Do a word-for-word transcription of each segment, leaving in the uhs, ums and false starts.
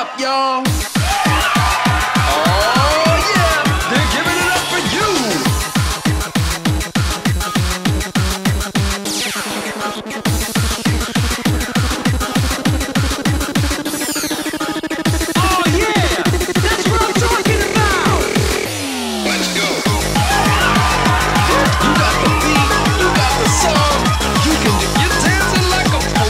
up, y'all. Oh, yeah. They're giving it up for you. Oh, yeah. That's what I'm talking about. Let's go. You got the beat. You got the song. You can do your dancing like a pro.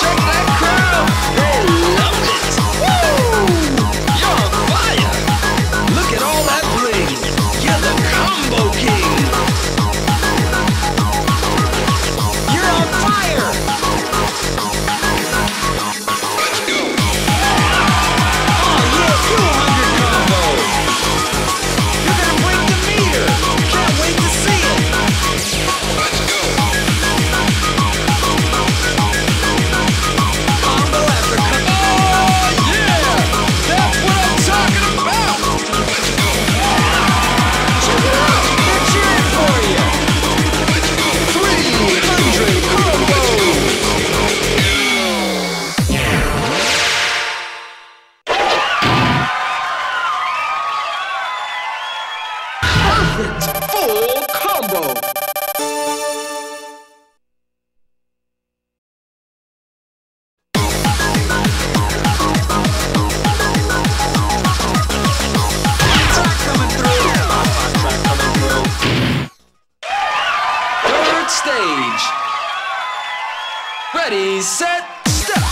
Check that crowd, they love it. Woo! You're on fire. Look at all that bling. You're the combo king. You're on fire. Let's go. Oh yeah, you a hundred combo. You're gonna break the meter. Can't wait to see it. Let's go. Full combo. Track coming through. Track coming through. Third stage. Ready, set, step.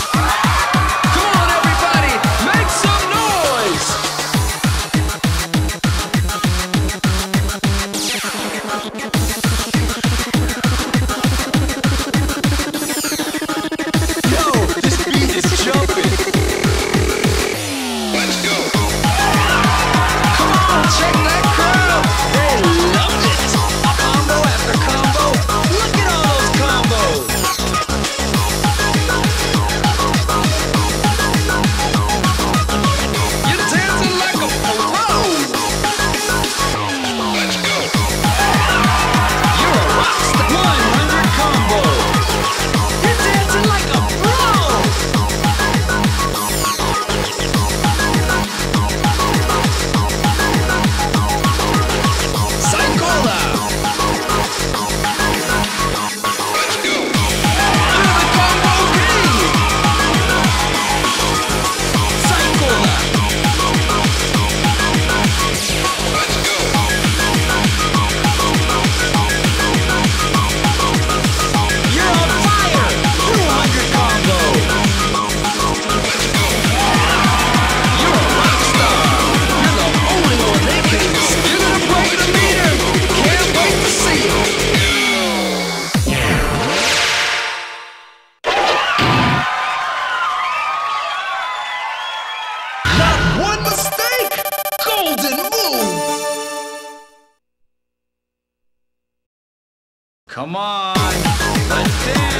Come on, let's dance.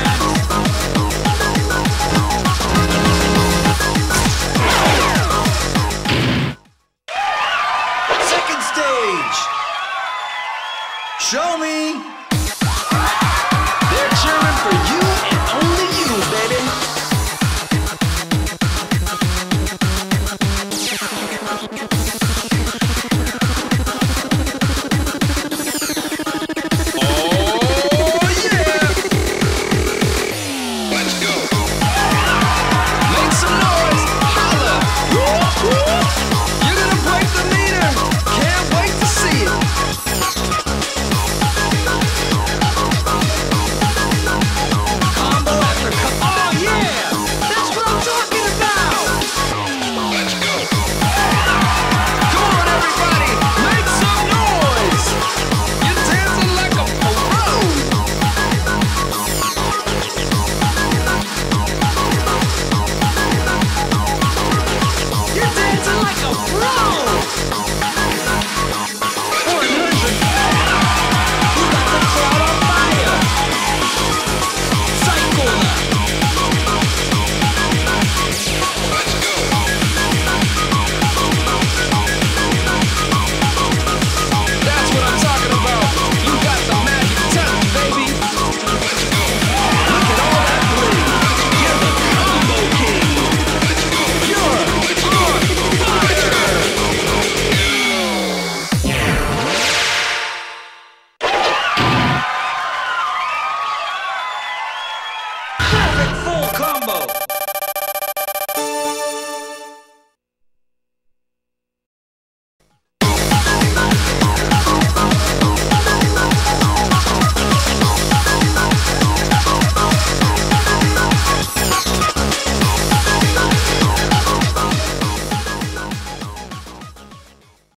Second stage. Show me. They're cheering for you and only you, baby. Like a pro!